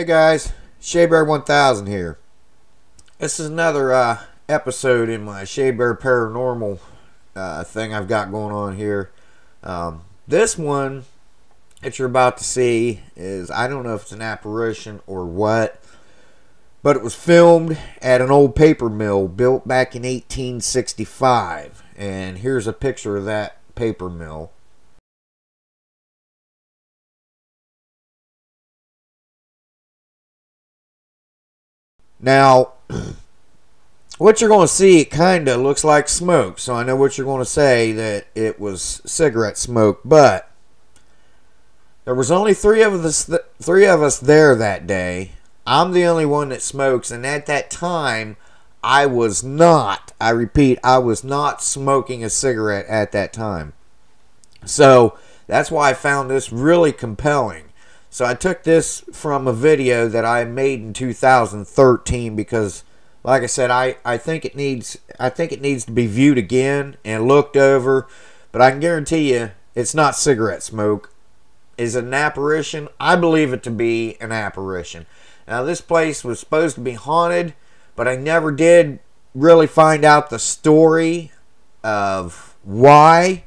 Hey guys, Shabear1000 here. This is another episode in my Shabear Paranormal thing I've got going on here. This one that you're about to see is, I don't know if it's an apparition or what, but it was filmed at an old paper mill built back in 1865. And here's a picture of that paper mill. Now, what you're going to see, it kind of looks like smoke. So I know what you're going to say, that it was cigarette smoke. But there was only three of us there that day. I'm the only one that smokes. And at that time, I was not, I repeat, I was not smoking a cigarette at that time. So that's why I found this really compelling. So I took this from a video that I made in 2013 because, like I said, I think it needs to be viewed again and looked over. But I can guarantee you it's not cigarette smoke. Is it an apparition? I believe it to be an apparition. Now, this place was supposed to be haunted, but I never did really find out the story of why.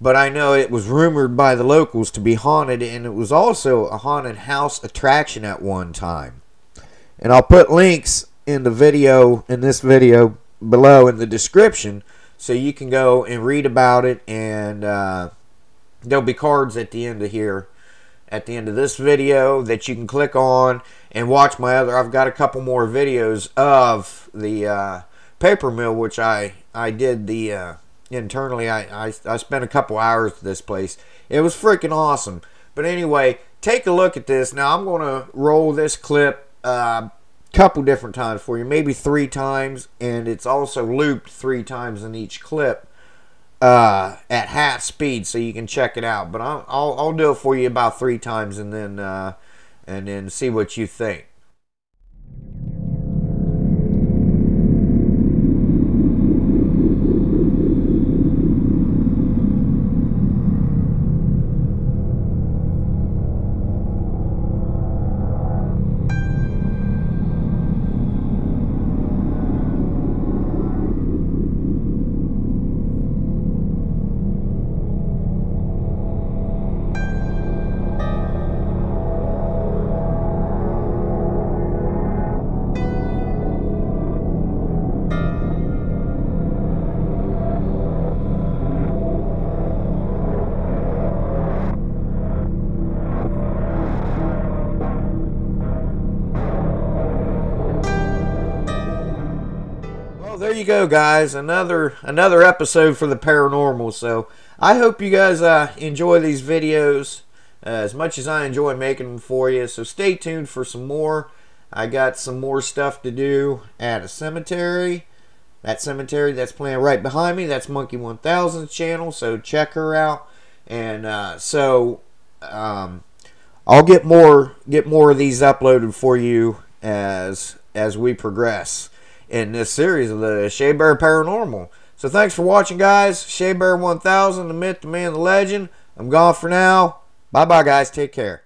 But I know it was rumored by the locals to be haunted, and it was also a haunted house attraction at one time. And I'll put links in the video, in this video below in the description, so you can go and read about it. And there'll be cards at the end of here, at the end of this video, that you can click on and watch my other. I've got a couple more videos of the paper mill, which I did the. Internally, I spent a couple hours at this place. It was freaking awesome. But anyway, take a look at this. Now, I'm going to roll this clip a couple different times for you, maybe 3 times. And it's also looped 3 times in each clip at half speed, so you can check it out. But I'll do it for you about 3 times and then see what you think. There you go, guys, another episode for the paranormal. So I hope you guys enjoy these videos as much as I enjoy making them for you. So stay tuned for some more. I got some more stuff to do at a cemetery. That cemetery that's playing right behind me, that's Monkey 1000's channel, so check her out. And I'll get more of these uploaded for you as we progress in this series of the Shabear Paranormal. So thanks for watching, guys. Shabear 1000, the myth, the man, the legend. I'm gone for now. Bye bye, guys. Take care.